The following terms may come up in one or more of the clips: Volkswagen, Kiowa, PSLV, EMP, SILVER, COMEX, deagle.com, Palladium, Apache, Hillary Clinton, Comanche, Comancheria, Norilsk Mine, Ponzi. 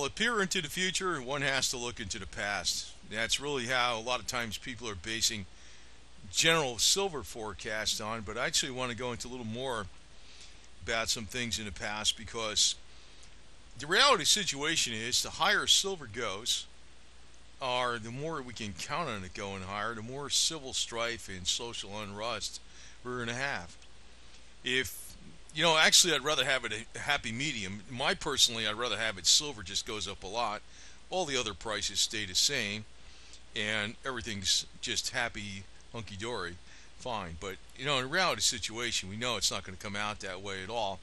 Well, peer into the future, one has to look into the past. That's really how a lot of times people are basing general silver forecast on, but I actually want to go into a little more about some things in the past, because the reality situation is the higher silver goes, or the more we can count on it going higher, the more civil strife and social unrest we're going to have. If, you know, actually I'd rather have it a happy medium. Personally, I'd rather have it silver just goes up a lot. All the other prices stay the same, and everything's just happy, hunky-dory, fine. But, you know, in a reality situation, we know it's not going to come out that way at all.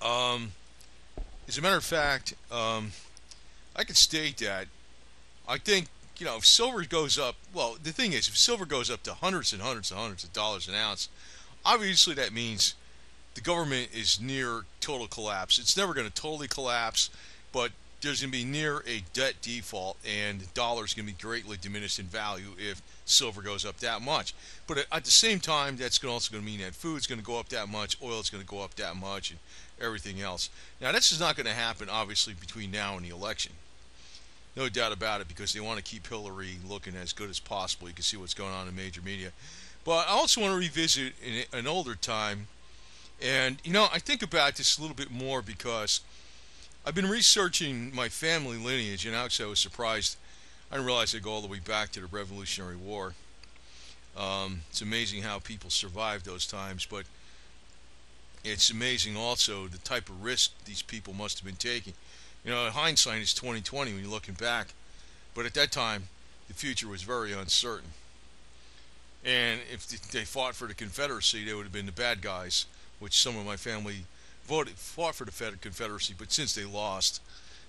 As a matter of fact, I can state that I think, you know, if silver goes up, well, the thing is, if silver goes up to hundreds and hundreds and hundreds of dollars an ounce, obviously that means the government is near total collapse. It's never going to totally collapse, but there's going to be near a debt default, and the dollar's going to be greatly diminished in value if silver goes up that much. But at the same time, that's also going to mean that food's going to go up that much, oil's going to go up that much, and everything else. Now, this is not going to happen, obviously, between now and the election. No doubt about it, because they want to keep Hillary looking as good as possible. You can see what's going on in major media. But I also want to revisit an older time. And, you know, I think about this a little bit more because I've been researching my family lineage, and actually I was surprised. I didn't realize I'd go all the way back to the Revolutionary War. It's amazing how people survived those times, but it's amazing also the type of risk these people must have been taking. You know, hindsight is 20/20 when you're looking back, but at that time, the future was very uncertain. And if they fought for the Confederacy, they would have been the bad guys, which some of my family fought for the Confederacy, but since they lost,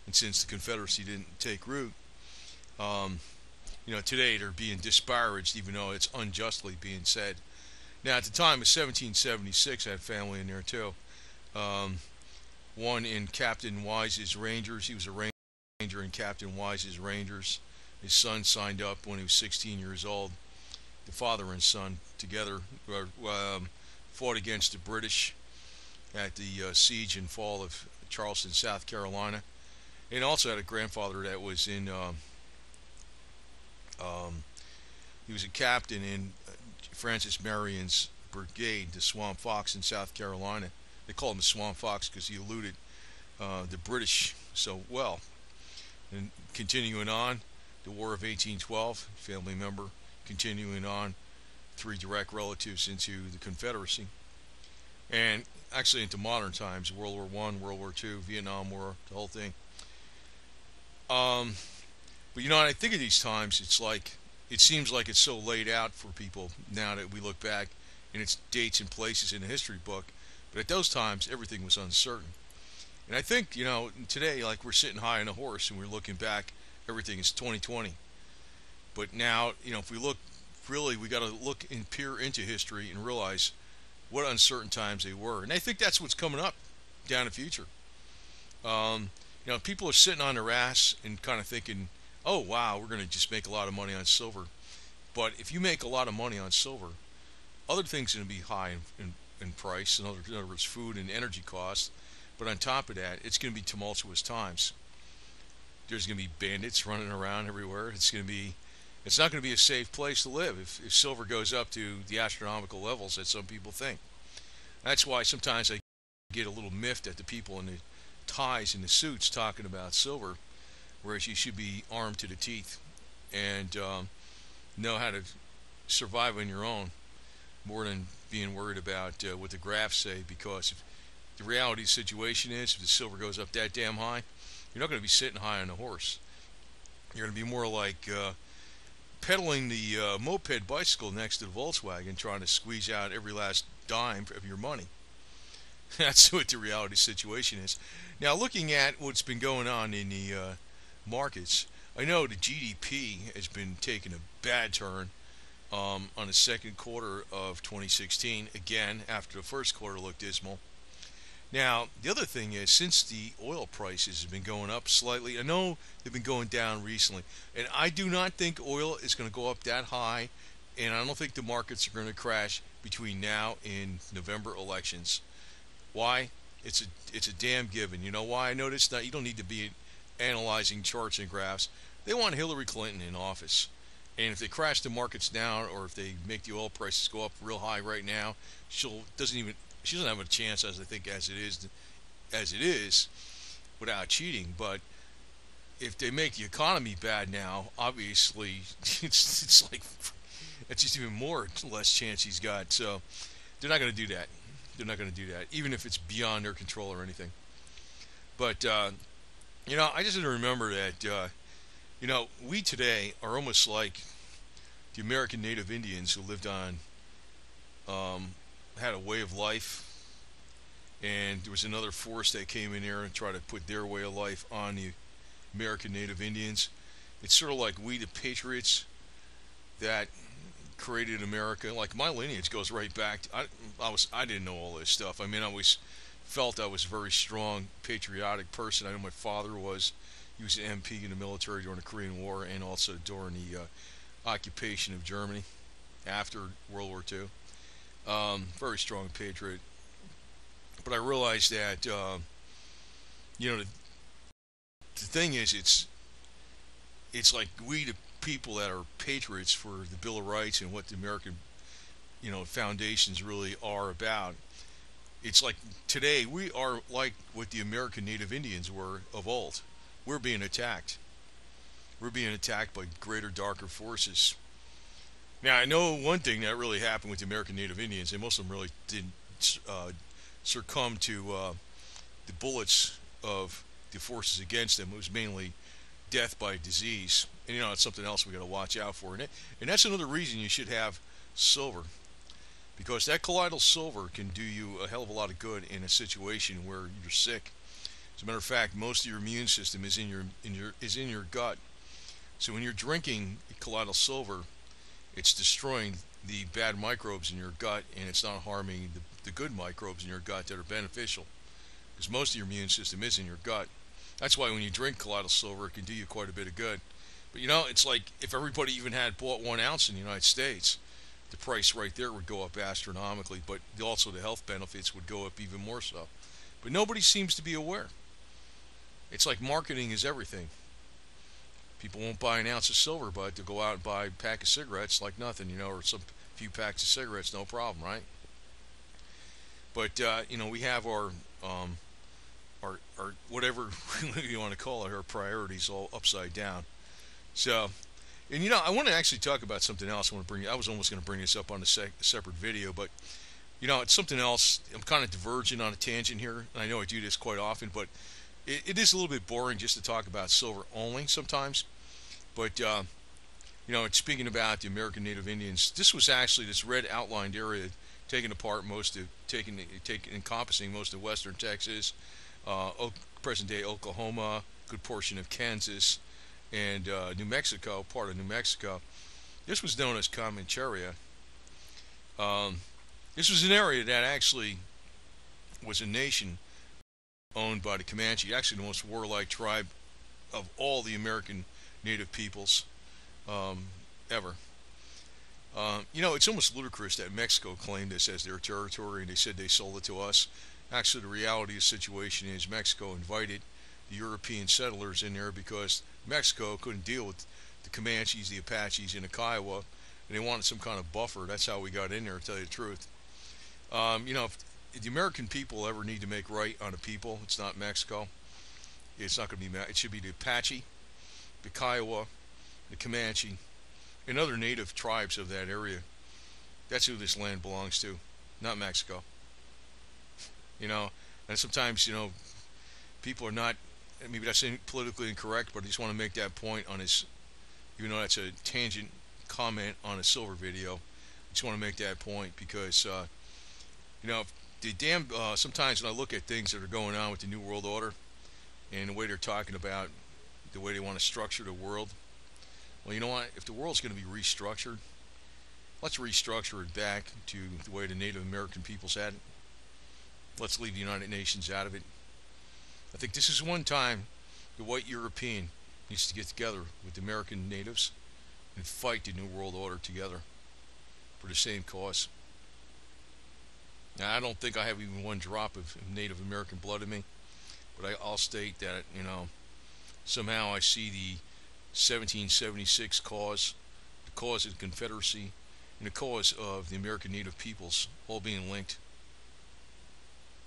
and since the Confederacy didn't take root, you know, today they're being disparaged, even though it's unjustly being said. Now, at the time of 1776, I had family in there too. One in Captain Wise's Rangers. He was a ranger in Captain Wise's Rangers. His son signed up when he was 16 years old. The father and son together fought against the British at the siege and fall of Charleston, South Carolina. And also had a grandfather that was in, he was a captain in Francis Marion's brigade, the Swamp Fox in South Carolina. They called him the Swamp Fox because he eluded the British so well. And continuing on, the War of 1812, family member, continuing on, three direct relatives into the Confederacy. And actually into modern times, World War I, World War II, Vietnam War, the whole thing. But you know, when I think of these times, it's like, it seems like it's so laid out for people now that we look back, and it's dates and places in the history book. But at those times, everything was uncertain. And I think, you know, today, like, we're sitting high on a horse and we're looking back, everything is 20/20. But now, you know, if we look, really, we got to look and peer into history and realize what uncertain times they were. And I think that's what's coming up down the future. You know, people are sitting on their ass and kind of thinking, oh, wow, we're going to just make a lot of money on silver. But if you make a lot of money on silver, other things are going to be high in price, in other words, food and energy costs. But on top of that, it's going to be tumultuous times. There's going to be bandits running around everywhere. It's not going to be a safe place to live if silver goes up to the astronomical levels that some people think. That's why sometimes I get a little miffed at the people in the ties and the suits talking about silver, whereas you should be armed to the teeth and know how to survive on your own more than being worried about what the graphs say, because if the reality of the situation is if the silver goes up that damn high, you're not going to be sitting high on the horse. You're going to be more like pedaling the moped bicycle next to the Volkswagen, trying to squeeze out every last dime of your money. That's what the reality situation is. Now, looking at what's been going on in the markets, I know the GDP has been taking a bad turn on the second quarter of 2016, again, after the first quarter looked dismal. Now, the other thing is, since the oil prices have been going up slightly, I know they've been going down recently, and I do not think oil is going to go up that high, and I don't think the markets are going to crash between now and November elections. Why? It's a damn given. You know why I noticed that? You don't need to be analyzing charts and graphs. They want Hillary Clinton in office. And if they crash the markets down, or if they make the oil prices go up real high right now, she doesn't have a chance, as I think, as it is, without cheating. But if they make the economy bad now, obviously it's like it's just even more less chance he's got. So they're not going to do that. They're not going to do that, even if it's beyond their control or anything. But you know, I just had to remember that. You know, we today are almost like the American Native Indians who lived on, had a way of life, and there was another force that came in here and tried to put their way of life on the American Native Indians. It's sort of like we, the patriots that created America. Like, my lineage goes right back to, I didn't know all this stuff. I mean, I always felt I was a very strong, patriotic person. I know my father was. He was an MP in the military during the Korean War and also during the occupation of Germany after World War II. Very strong patriot. But I realized that, you know, the thing is, it's like we, the people that are patriots for the Bill of Rights and what the American, you know, foundations really are about. It's like today we are like what the American Native Indians were of old. We're being attacked. We're being attacked by greater, darker forces. Now, I know one thing that really happened with the American Native Indians, and most of them really didn't succumb to the bullets of the forces against them. It was mainly death by disease. And, you know, it's something else we got to watch out for. And that's another reason you should have silver, because that colloidal silver can do you a hell of a lot of good in a situation where you're sick. As a matter of fact, most of your immune system is in your gut. So when you're drinking colloidal silver, it's destroying the bad microbes in your gut, and it's not harming the good microbes in your gut that are beneficial, because most of your immune system is in your gut. That's why when you drink colloidal silver, it can do you quite a bit of good. But you know, it's like if everybody even had bought 1 ounce in the United States, the price right there would go up astronomically, but also the health benefits would go up even more so. But nobody seems to be aware. It's like marketing is everything. People won't buy an ounce of silver, but they'll go out and buy a pack of cigarettes like nothing, you know, or some few packs of cigarettes, no problem, right? But you know, we have our whatever you want to call it, our priorities all upside down. So, and you know, I want to actually talk about something else. I was almost going to bring this up on a separate video, but you know, it's something else. I'm kind of diverging on a tangent here, and I know I do this quite often, but it is a little bit boring just to talk about silver only sometimes. But you know, it's speaking about the American Native Indians. This was actually this red outlined area encompassing most of western Texas, present-day Oklahoma, good portion of Kansas, and New Mexico, part of New Mexico. This was known as Comancheria. This was an area that actually was a nation owned by the Comanche, actually the most warlike tribe of all the American Native peoples ever. You know, it's almost ludicrous that Mexico claimed this as their territory and they said they sold it to us. Actually, the reality of the situation is Mexico invited the European settlers in there because Mexico couldn't deal with the Comanches, the Apaches, and the Kiowa, and they wanted some kind of buffer. That's how we got in there, to tell you the truth. You know, if the American people ever need to make right on a people, it's not Mexico. It's not going to be Mexico. It should be the Apache, the Kiowa, the Comanche, and other native tribes of that area. That's who this land belongs to, not Mexico. You know, and sometimes, you know, people are not, maybe that's politically incorrect, but I just want to make that point on this, even though that's a tangent comment on a silver video. I just want to make that point because, you know, the damn, sometimes when I look at things that are going on with the New World Order and the way they're talking about the way they want to structure the world, well, you know what? If the world's going to be restructured, let's restructure it back to the way the Native American peoples had it. Let's leave the United Nations out of it. I think this is one time the white European needs to get together with the American natives and fight the New World Order together for the same cause. Now, I don't think I have even one drop of Native American blood in me, but I'll state that, you know, somehow I see the 1776 cause, the cause of the Confederacy, and the cause of the American Native peoples all being linked.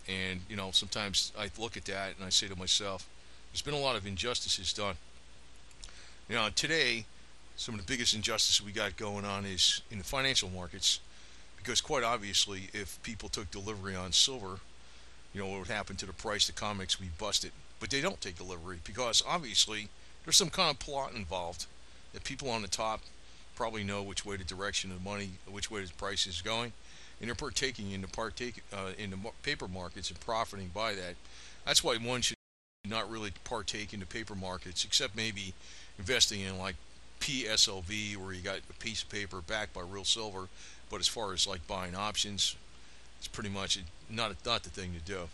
And, you know, sometimes I look at that and I say to myself, there's been a lot of injustices done. Now, today, some of the biggest injustice we got going on is in the financial markets, because quite obviously, if people took delivery on silver, you know, what would happen to the price of COMEX? We busted. But they don't take delivery because, obviously, there's some kind of plot involved that people on the top probably know which way the direction of money, which way the price is going, and they're partaking in the paper markets and profiting by that. That's why one should not really partake in the paper markets, except maybe investing in like PSLV, where you got a piece of paper backed by real silver. But as far as like buying options, it's pretty much not the thing to do.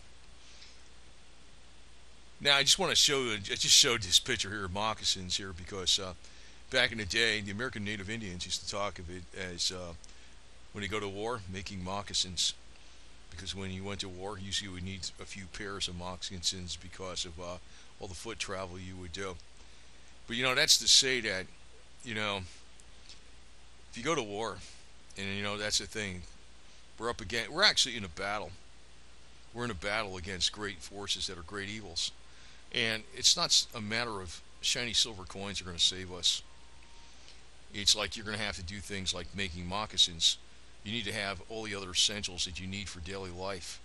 Now, I just want to show you, I just showed this picture here of moccasins here because back in the day, the American Native Indians used to talk of it as when they go to war, making moccasins. Because when you went to war, usually you would need a few pairs of moccasins because of all the foot travel you would do. But, you know, that's to say that, you know, if you go to war, and, you know, that's the thing, we're actually in a battle. We're in a battle against great forces that are great evils. And it's not a matter of shiny silver coins are going to save us. It's like you're going to have to do things like making moccasins. You need to have all the other essentials that you need for daily life.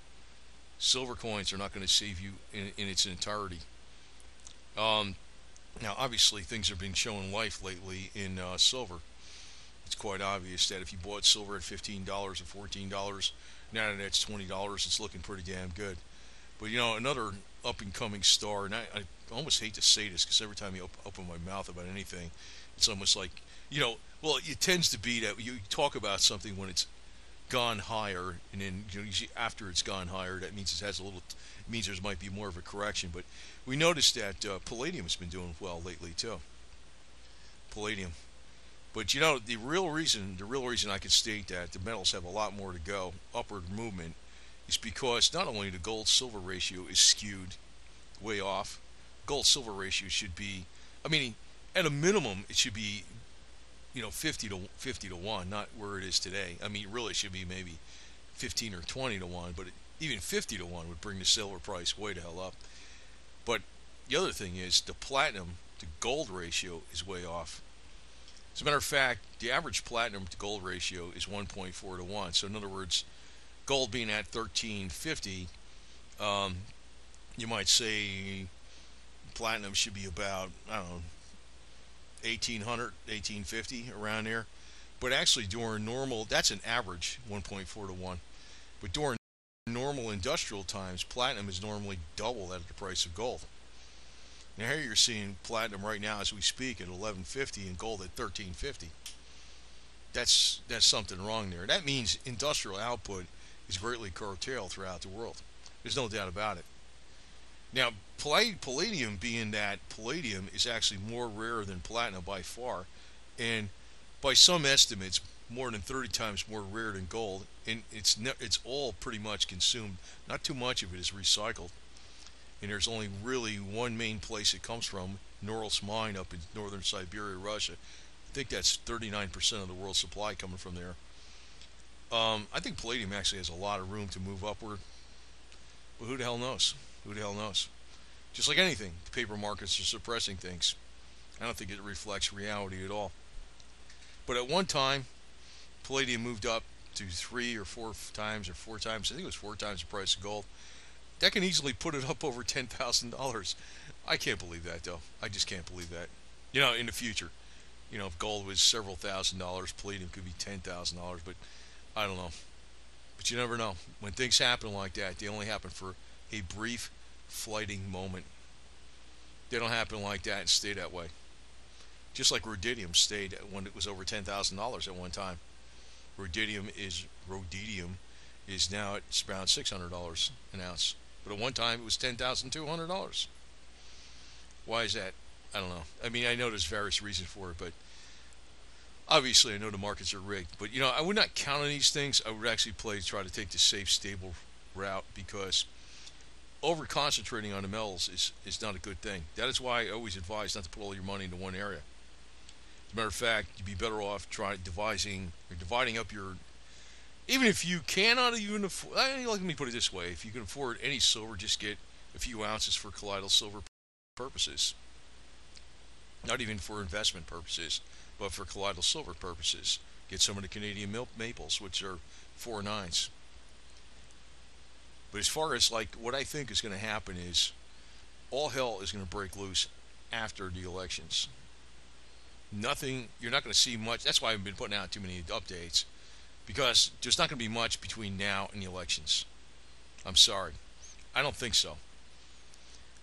Silver coins are not going to save you in its entirety. Now, obviously, things have been showing life lately in silver. It's quite obvious that if you bought silver at $15 or $14, now that it's $20, it's looking pretty damn good. But, you know, another up-and-coming star, and I almost hate to say this because every time you open my mouth about anything, it's almost like, you know, well, it tends to be that you talk about something when it's gone higher, and then, you know, usually after it's gone higher, that means it has a little, it means there might be more of a correction. But we noticed that palladium has been doing well lately too. Palladium. But, you know, the real reason I could state that the metals have a lot more to go, upward movement, is because not only the gold-silver ratio is skewed way off, gold-silver ratio should be, I mean, at a minimum, it should be, you know, 50 to 1, not where it is today. I mean, really, it should be maybe 15 or 20 to 1, but even 50 to 1 would bring the silver price way the hell up. But the other thing is the platinum to gold ratio is way off. As a matter of fact, the average platinum to gold ratio is 1.4 to 1. So in other words, gold being at 1350, you might say platinum should be about, I don't know, 1800, 1850, around there. But actually during normal, that's an average 1.4 to 1. But during normal industrial times, platinum is normally double that of the price of gold. Now here you're seeing platinum right now as we speak at 1150 and gold at 1350. That's something wrong there. That means industrial output is greatly curtailed throughout the world. There's no doubt about it. Now palladium, being that palladium is actually more rare than platinum by far, and by some estimates more than 30 times more rare than gold, and it's all pretty much consumed. Not too much of it is recycled. And there's only really one main place it comes from, Norilsk Mine up in northern Siberia, Russia. I think that's 39% of the world's supply coming from there. I think palladium actually has a lot of room to move upward. But who the hell knows? Who the hell knows? Just like anything, the paper markets are suppressing things. I don't think it reflects reality at all. But at one time, palladium moved up to four times, I think it was 4 times the price of gold. That can easily put it up over $10,000. I can't believe that, though. I just can't believe that. You know, in the future, you know, if gold was several $1,000s, palladium could be $10,000. But I don't know. But you never know. When things happen like that, they only happen for a brief, fleeting moment. They don't happen like that and stay that way. Just like rhodium stayed when it was over $10,000 at one time. Rhodium is now at around $600 an ounce. But at one time, it was $10,200. Why is that? I don't know. I mean, I know there's various reasons for it, but Obviously, I know the markets are rigged, but, you know, I would not count on these things. I would actually try to take the safe, stable route, because over-concentrating on the metals is not a good thing. That is why I always advise not to put all your money into one area. As a matter of fact, you'd be better off dividing up your... Even if you cannot even afford... Let me put it this way. If you can afford any silver, just get a few ounces for colloidal silver purposes. Not even for investment purposes, but for colloidal silver purposes. Get some of the Canadian maples, which are 4.9s. But as far as, like, what I think is going to happen is all hell is going to break loose after the elections. Nothing, you're not going to see much. That's why I haven't been putting out too many updates, because there's not going to be much between now and the elections. I'm sorry. I don't think so.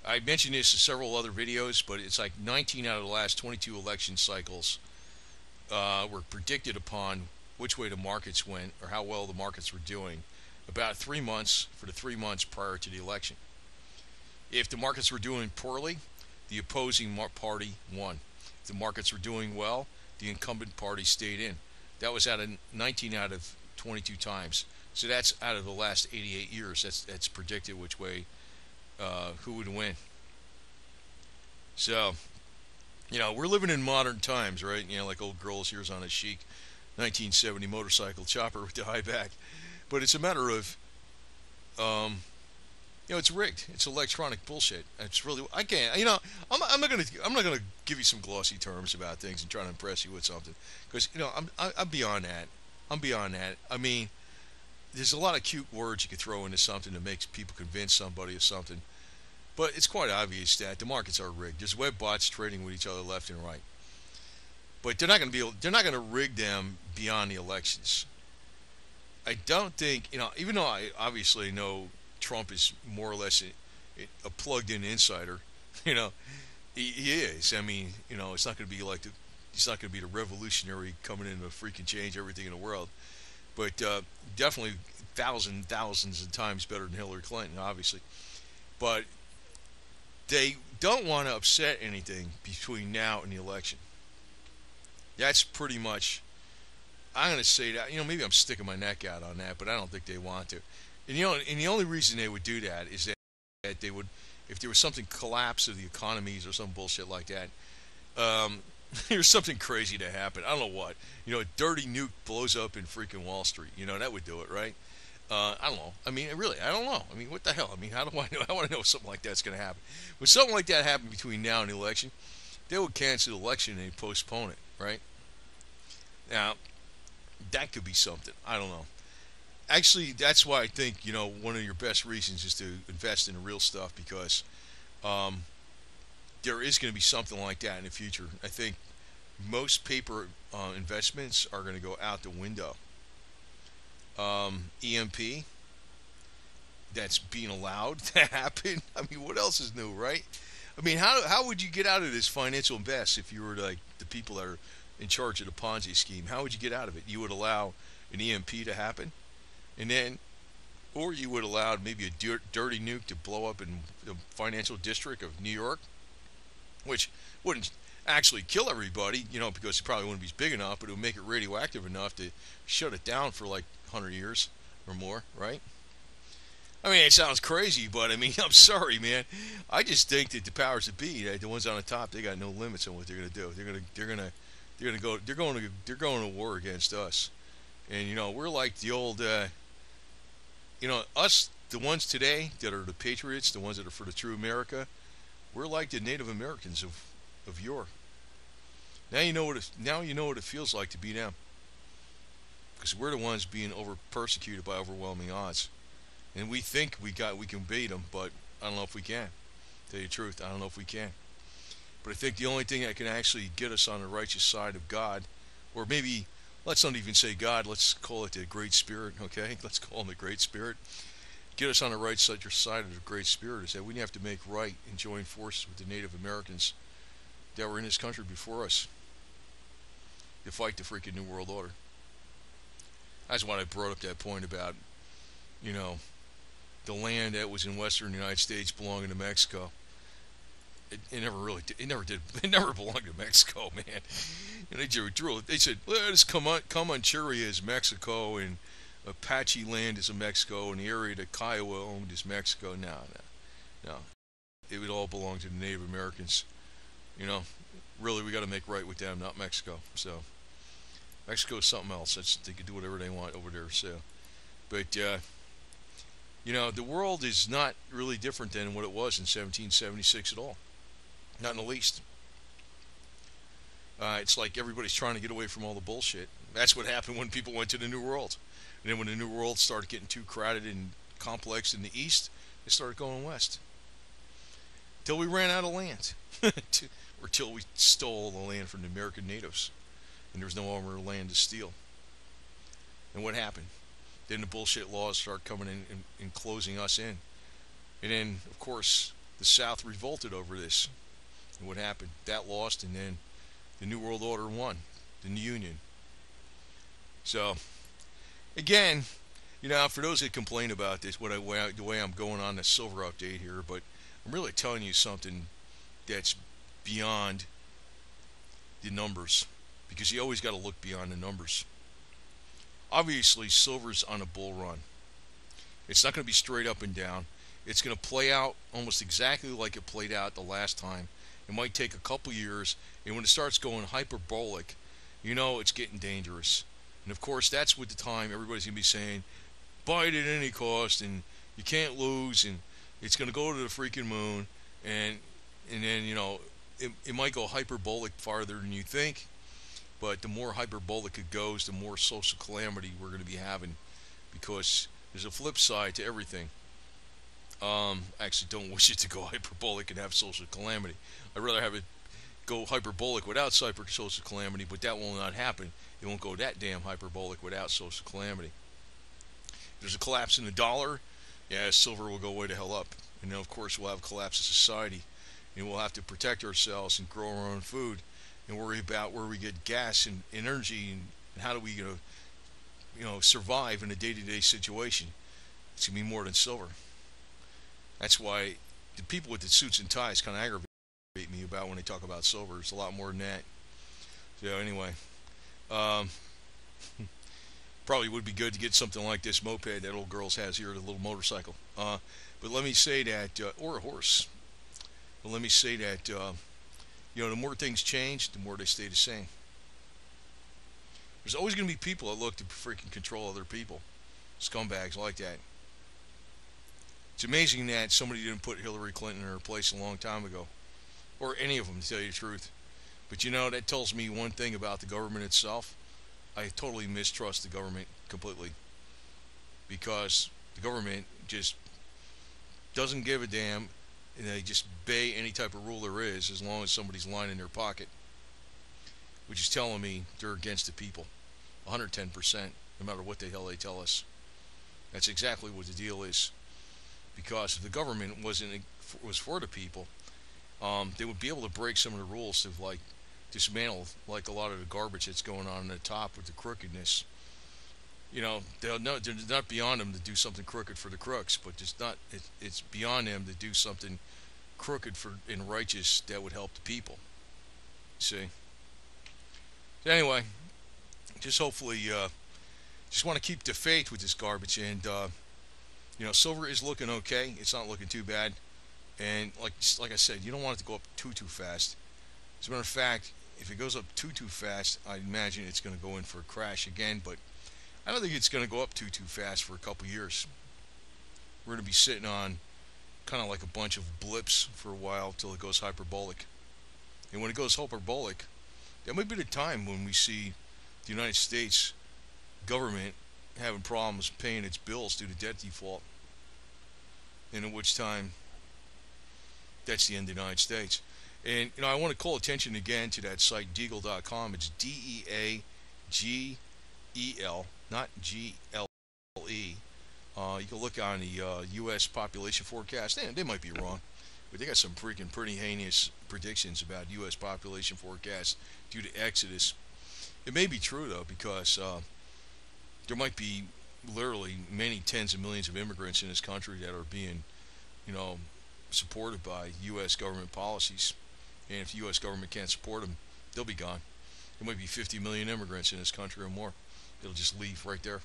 I mentioned this in several other videos, but it's like 19 out of the last 22 election cycles were predicted upon which way the markets went or how well the markets were doing about 3 months for the 3 months prior to the election. If the markets were doing poorly, the opposing party won. If the markets were doing well, the incumbent party stayed in. That was out of 19 out of 22 times. So that's out of the last 88 years. That's predicted which way who would win. So, you know, we're living in modern times, right? You know, like old girls, here's on a chic 1970 motorcycle chopper with the high back. But it's a matter of, you know, it's rigged. It's electronic bullshit. It's really, I can't, you know, I'm not gonna give you some glossy terms about things and try to impress you with something, because, you know, I'm beyond that. I'm beyond that. I mean, there's a lot of cute words you could throw into something that makes people convince somebody of something. But it's quite obvious that the markets are rigged. There's web bots trading with each other left and right. But they're not going to be able, they're not going to rig them beyond the elections. I don't think, you know, even though I obviously know Trump is more or less a plugged-in insider, you know, he is. I mean, you know, it's not going to be like it's not going to be the revolutionary coming in to freaking change everything in the world. But definitely thousands of times better than Hillary Clinton, obviously. But they don't want to upset anything between now and the election. That's pretty much, I'm going to say that, you know, maybe I'm sticking my neck out on that, but I don't think they want to. And, you know, and the only reason they would do that is that they would, if there was something collapse of the economies or some bullshit like that, there's something crazy to happen. I don't know what. You know, a dirty nuke blows up in freaking Wall Street. You know, that would do it, right? I don't know. I mean, really, I don't know. I mean, what the hell? I mean, how do I know? I want to know if something like that's going to happen. When something like that happened between now and the election, they would cancel the election and postpone it, right? Now, that could be something. I don't know. Actually, that's why I think, you know, one of your best reasons is to invest in the real stuff, because... there is going to be something like that in the future. I think most paper investments are going to go out the window. EMP, that's being allowed to happen. I mean, what else is new, right? I mean, how would you get out of this financial mess if you were like the people that are in charge of the Ponzi scheme? How would you get out of it? You would allow an EMP to happen, and then, or you would allow maybe a dirty nuke to blow up in the financial district of New York, which wouldn't actually kill everybody, you know, because it probably wouldn't be big enough, but it would make it radioactive enough to shut it down for like 100 years or more, right? I mean, it sounds crazy, but I mean, I'm sorry, man. I just think that the powers that be, the ones on the top, they got no limits on what they're gonna do. They're going to war against us, and, you know, we're like the old, you know, us, the ones today that are the patriots, the ones that are for the true America. We're like the Native Americans of yore. Now you know what it, feels like to be them, because we're the ones being persecuted by overwhelming odds, and we think we can beat them, but I don't know if we can. To tell you the truth, I don't know if we can. But I think the only thing that can actually get us on the righteous side of God, or maybe let's not even say God, let's call it the Great Spirit. Okay, let's call him the Great Spirit. Get us on the right side of the Great Spirit is that we have to make right and join forces with the Native Americans that were in this country before us to fight the freaking New World Order. That's why I brought up that point about, you know, the land that was in western United States belonging to Mexico. it never really did. It never did. They never belonged to Mexico, man. And they drew it. They said, "This Comancheria is Mexico, and Apache land is Mexico, and the area that Kiowa owned is Mexico." No. It would all belong to the Native Americans. You know, really, we got to make right with them, not Mexico. So Mexico is something else. They can do whatever they want over there. So, but you know, the world is not really different than what it was in 1776 at all. Not in the least. It's like everybody's trying to get away from all the bullshit. That's what happened when people went to the New World. And then when the New World started getting too crowded and complex in the East, they started going west. Till we ran out of land. Or till we stole the land from the American natives. And there was no longer land to steal. And what happened? Then the bullshit laws start coming in and closing us in. And then, of course, the South revolted over this. And what happened? That lost, and then the New World Order won, the New Union. So, again, you know, for those that complain about this, the way I'm going on the silver update here, but I'm really telling you something that's beyond the numbers, because you always got to look beyond the numbers. Obviously, silver's on a bull run. It's not going to be straight up and down. It's going to play out almost exactly like it played out the last time. It might take a couple years, and when it starts going hyperbolic, you know it's getting dangerous. And, of course, that's with the time everybody's going to be saying, buy it at any cost, and you can't lose, and it's going to go to the freaking moon. And then, you know, it might go hyperbolic farther than you think. But the more hyperbolic it goes, the more social calamity we're going to be having, because there's a flip side to everything. I actually don't wish it to go hyperbolic and have social calamity. I'd rather have it go hyperbolic without social calamity, but that will not happen. It won't go that damn hyperbolic without social calamity. If there's a collapse in the dollar, yeah, silver will go way the hell up. And then, of course, we'll have a collapse of society, and we'll have to protect ourselves and grow our own food, and worry about where we get gas and energy, and how do we, you know, survive in a day-to-day situation. It's going to be more than silver. That's why the people with the suits and ties kind of aggravate me about when they talk about silver. It's a lot more than that. So anyway, probably would be good to get something like this moped that old girls has here, the little motorcycle. But let me say that, or a horse. But let me say that, you know, the more things change, the more they stay the same. There's always going to be people that look to freaking control other people. Scumbags like that. It's amazing that somebody didn't put Hillary Clinton in her place a long time ago. Or any of them, to tell you the truth. But, you know, that tells me one thing about the government itself. I totally mistrust the government completely. Because the government just doesn't give a damn. And they just obey any type of rule there is, as long as somebody's lying in their pocket, which is telling me they're against the people, 110%, no matter what the hell they tell us. That's exactly what the deal is, because if the government was for the people, they would be able to break some of the rules to like dismantle like a lot of the garbage that's going on at the top with the crookedness. You know, they're not beyond them to do something crooked for the crooks, but it's beyond them to do something crooked and righteous that would help the people. See? So anyway, just hopefully, just want to keep the faith with this garbage, and, you know, silver is looking okay. It's not looking too bad, and like I said, you don't want it to go up too fast. As a matter of fact, if it goes up too fast, I imagine it's going to go in for a crash again, but I don't think it's going to go up too fast for a couple years. We're going to be sitting on kind of like a bunch of blips for a while till it goes hyperbolic. And when it goes hyperbolic, that might be the time when we see the United States government having problems paying its bills due to debt default. And at which time, that's the end of the United States. And, you know, I want to call attention again to that site, deagle.com. It's D-E-A-G-E-L. Not G-L-E. You can look on the U.S. population forecast. They might be wrong, but they got some freaking pretty heinous predictions about U.S. population forecast due to exodus. It may be true, though, because there might be literally many tens of millions of immigrants in this country that are being, you know, supported by U.S. government policies. And if the U.S. government can't support them, they'll be gone. There might be 50 million immigrants in this country or more. It'll just leave right there.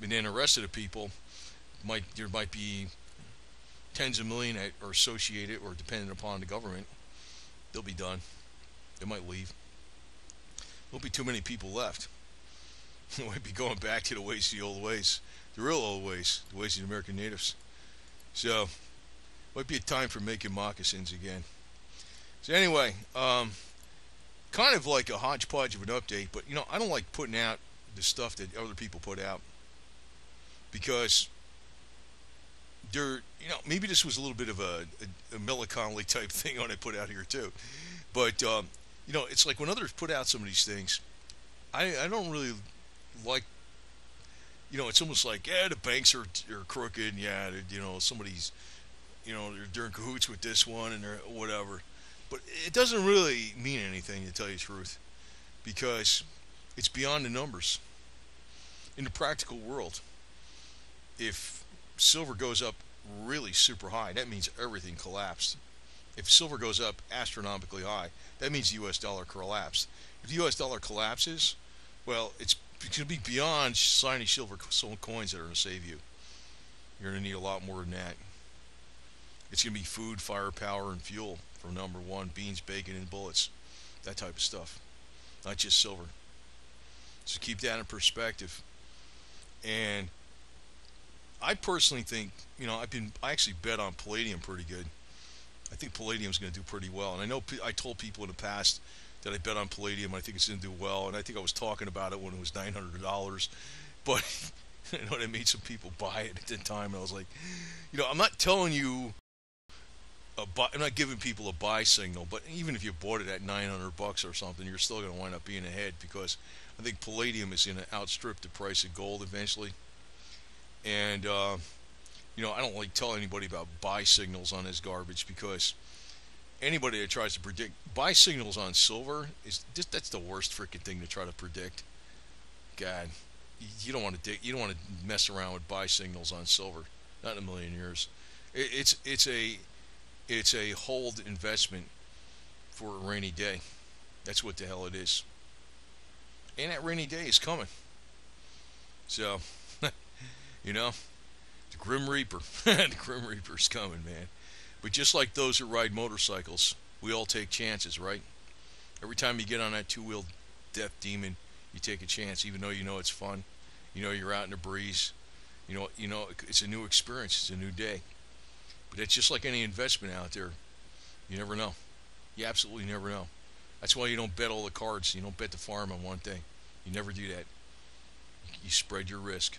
And then the rest of the people, there might be tens of million that are associated or dependent upon the government. They'll be done. They might leave. Won't be too many people left. They might be going back to the ways of the old ways, the real old ways, the ways of the American natives. So, might be a time for making moccasins again. So anyway, kind of like a hodgepodge of an update, but you know, I don't like putting out the stuff that other people put out, because you know, maybe this was a little bit of a melancholy type thing when I put out here too, but you know, it's like when others put out some of these things, I don't really like. You know, it's almost like, yeah, the banks are crooked, yeah, you know, somebody's, you know, they're in cahoots with this one and they're whatever. But it doesn't really mean anything, to tell you the truth, because it's beyond the numbers. In the practical world, if silver goes up really super high, that means everything collapsed. If silver goes up astronomically high, that means the U.S. dollar collapsed. If the U.S. dollar collapses, well, it's going to be beyond shiny silver coins that are going to save you. You're going to need a lot more than that. It's going to be food, firepower, and fuel. For number one, beans, bacon, and bullets, that type of stuff, not just silver. So keep that in perspective. And I personally think, you know, I actually bet on palladium pretty good. I think palladium's going to do pretty well. And I know I told people in the past that I bet on palladium, and I think it's going to do well. And I think I was talking about it when it was $900, but you know what I mean? Some people buy it at the time, and I was like, you know, I'm not telling you. I'm not giving people a buy signal, but even if you bought it at $900 or something, you're still going to wind up being ahead, because I think palladium is going to outstrip the price of gold eventually. And you know, I don't like telling anybody about buy signals on this garbage, because anybody that tries to predict buy signals on silver is just, that's the worst freaking thing to try to predict. God, you don't want to mess around with buy signals on silver. Not in a million years. It's a hold investment for a rainy day. That's what the hell it is. And that rainy day is coming. So, you know, the Grim Reaper. The Grim Reaper's coming, man. But just like those who ride motorcycles, we all take chances, right? Every time you get on that two-wheeled death demon, you take a chance, even though you know it's fun. You know you're out in the breeze. You know it's a new experience. It's a new day. But it's just like any investment out there. You never know. You absolutely never know. That's why you don't bet all the cards. You don't bet the farm on one thing. You never do that. You spread your risk.